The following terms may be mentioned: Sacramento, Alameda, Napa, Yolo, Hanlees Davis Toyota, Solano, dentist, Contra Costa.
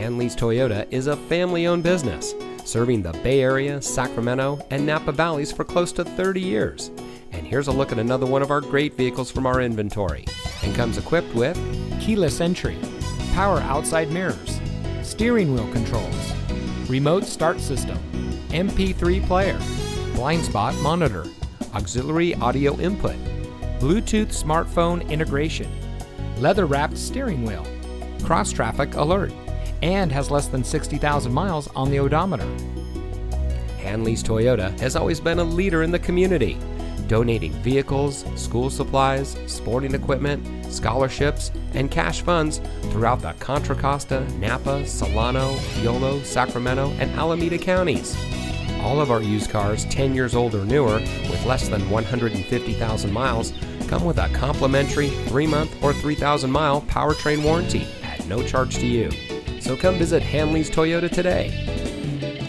Hanlees Toyota is a family-owned business, serving the Bay Area, Sacramento, and Napa Valleys for close to 30 years. And here's a look at another one of our great vehicles from our inventory, and comes equipped with keyless entry, power outside mirrors, steering wheel controls, remote start system, MP3 player, blind spot monitor, auxiliary audio input, Bluetooth smartphone integration, leather-wrapped steering wheel, cross-traffic alert, and has less than 60,000 miles on the odometer. Hanlees Toyota has always been a leader in the community, donating vehicles, school supplies, sporting equipment, scholarships, and cash funds throughout the Contra Costa, Napa, Solano, Yolo, Sacramento, and Alameda counties. All of our used cars 10 years old or newer with less than 150,000 miles come with a complimentary 3-month or 3,000-mile powertrain warranty at no charge to you. So come visit Hanlees Toyota today.